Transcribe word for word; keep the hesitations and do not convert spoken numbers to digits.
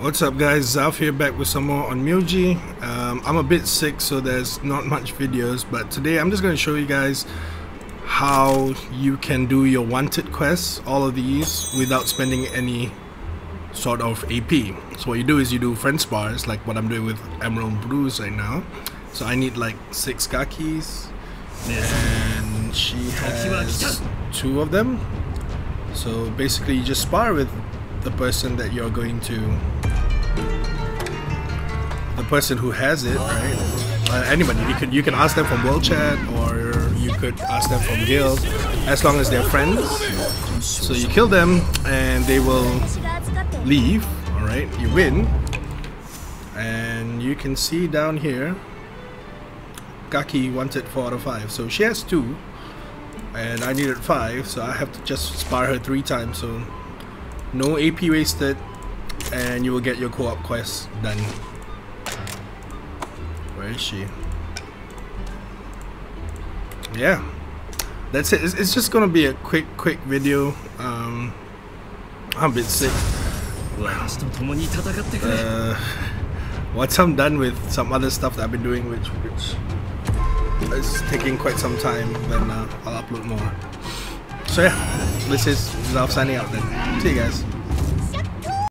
What's up guys, Zaff here, back with some more on Mewji. um, I'm a bit sick, so there's not much videos, but today I'm just going to show you guys how you can do your wanted quests, all of these, without spending any sort of A P. So what you do is you do friend spars, like what I'm doing with Emerald Bruce right now. So I need like six Gakis, and she has two of them. So basically you just spar with the person that you're going to, the person who has it, right? Uh, anybody, you could you can ask them from world chat, or you could ask them from guild, as long as they're friends. So you kill them and they will leave. All right, you win, and you can see down here, Gaki wanted four out of five, so she has two, and I needed five, so I have to just spar her three times. So no A P wasted, and you will get your co-op quest done. Where is she? Yeah, that's it. It's, it's just gonna be a quick, quick video. Um, I'm a bit sick. Uh, once I'm done with some other stuff that I've been doing, which which is taking quite some time, then uh, I'll upload more. So yeah, this is Zaff signing out then. See you guys.